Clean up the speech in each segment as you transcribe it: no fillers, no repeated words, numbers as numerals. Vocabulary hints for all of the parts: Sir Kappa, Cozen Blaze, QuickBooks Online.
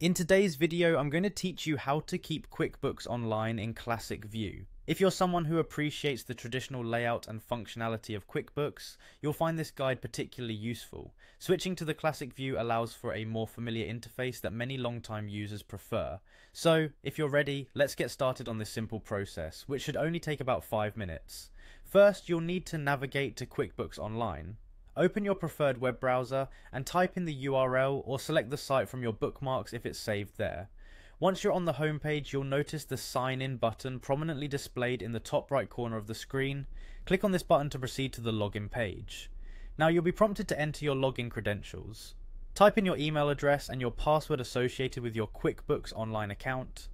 In today's video, I'm going to teach you how to keep QuickBooks Online in classic view. If you're someone who appreciates the traditional layout and functionality of QuickBooks, you'll find this guide particularly useful. Switching to the classic view allows for a more familiar interface that many long-time users prefer. So, if you're ready, let's get started on this simple process, which should only take about 5 minutes. First, you'll need to navigate to QuickBooks Online. Open your preferred web browser and type in the URL or select the site from your bookmarks if it's saved there. Once you're on the home page, you'll notice the sign in button prominently displayed in the top right corner of the screen. Click on this button to proceed to the login page. Now you'll be prompted to enter your login credentials. Type in your email address and your password associated with your QuickBooks Online account.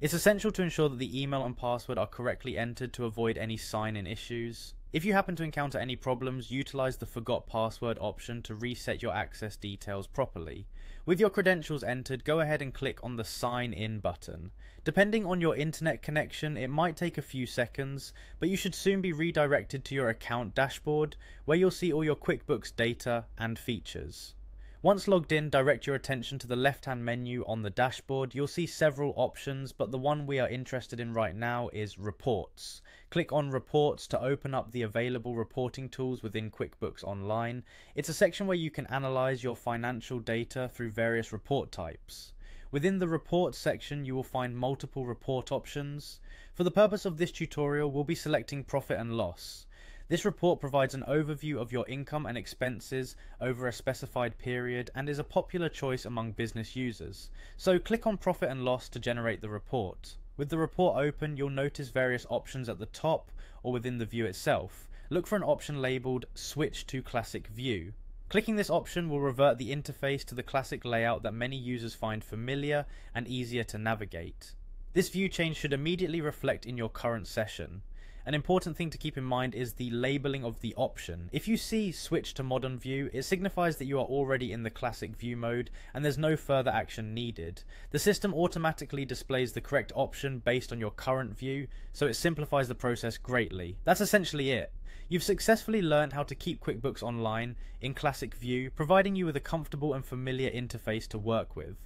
It's essential to ensure that the email and password are correctly entered to avoid any sign-in issues. If you happen to encounter any problems, utilize the Forgot Password option to reset your access details properly. With your credentials entered, go ahead and click on the Sign In button. Depending on your internet connection, it might take a few seconds, but you should soon be redirected to your account dashboard, where you'll see all your QuickBooks data and features. Once logged in, direct your attention to the left-hand menu on the dashboard. You'll see several options, but the one we are interested in right now is Reports. Click on Reports to open up the available reporting tools within QuickBooks Online. It's a section where you can analyze your financial data through various report types. Within the Reports section, you will find multiple report options. For the purpose of this tutorial, we'll be selecting Profit and Loss. This report provides an overview of your income and expenses over a specified period and is a popular choice among business users. So click on Profit and Loss to generate the report. With the report open, you'll notice various options at the top or within the view itself. Look for an option labeled Switch to Classic View. Clicking this option will revert the interface to the classic layout that many users find familiar and easier to navigate. This view change should immediately reflect in your current session. An important thing to keep in mind is the labeling of the option. If you see Switch to Modern View, it signifies that you are already in the classic view mode and there's no further action needed. The system automatically displays the correct option based on your current view, so it simplifies the process greatly. That's essentially it. You've successfully learned how to keep QuickBooks Online in classic view, providing you with a comfortable and familiar interface to work with.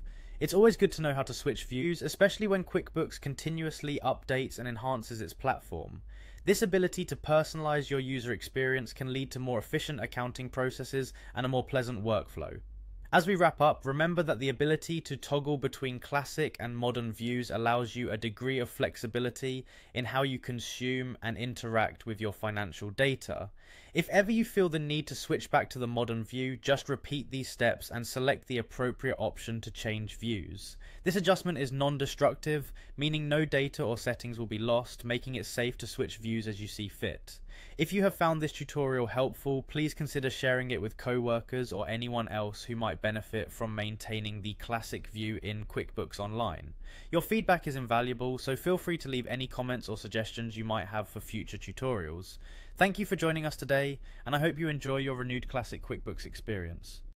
It's always good to know how to switch views, especially when QuickBooks continuously updates and enhances its platform. This ability to personalize your user experience can lead to more efficient accounting processes and a more pleasant workflow. As we wrap up, remember that the ability to toggle between classic and modern views allows you a degree of flexibility in how you consume and interact with your financial data. If ever you feel the need to switch back to the modern view, just repeat these steps and select the appropriate option to change views. This adjustment is non-destructive, meaning no data or settings will be lost, making it safe to switch views as you see fit. If you have found this tutorial helpful, please consider sharing it with coworkers or anyone else who might benefit from maintaining the classic view in QuickBooks Online. Your feedback is invaluable, so feel free to leave any comments or suggestions you might have for future tutorials. Thank you for joining us today, and I hope you enjoy your renewed classic QuickBooks experience.